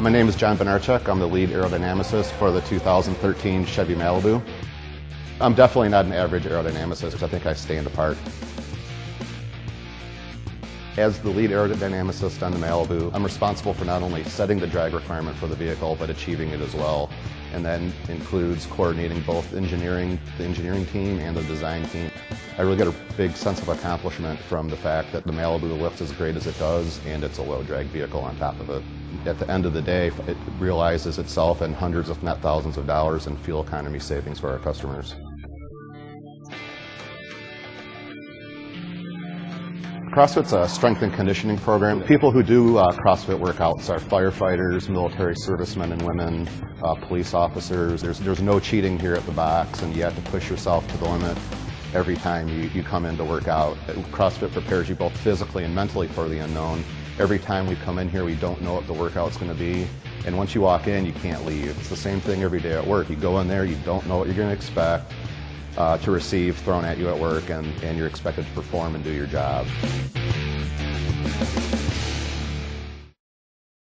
My name is John Vinarchek. I'm the lead aerodynamicist for the 2013 Chevy Malibu. I'm definitely not an average aerodynamicist. I think I stand apart. As the lead aerodynamicist on the Malibu, I'm responsible for not only setting the drag requirement for the vehicle, but achieving it as well. And that includes coordinating both the engineering team and the design team. I really get a big sense of accomplishment from the fact that the Malibu lifts as great as it does, and it's a low drag vehicle on top of it. At the end of the day, it realizes itself in hundreds, if not thousands of dollars in fuel economy savings for our customers. CrossFit's a strength and conditioning program. People who do CrossFit workouts are firefighters, military servicemen and women, police officers. There's no cheating here at the box, and you have to push yourself to the limit every time you come in to work out. CrossFit prepares you both physically and mentally for the unknown. Every time we come in here, we don't know what the workout's going to be. And once you walk in, you can't leave. It's the same thing every day at work. You go in there, you don't know what you're going to expect. To receive thrown at you at work, and you're expected to perform and do your job.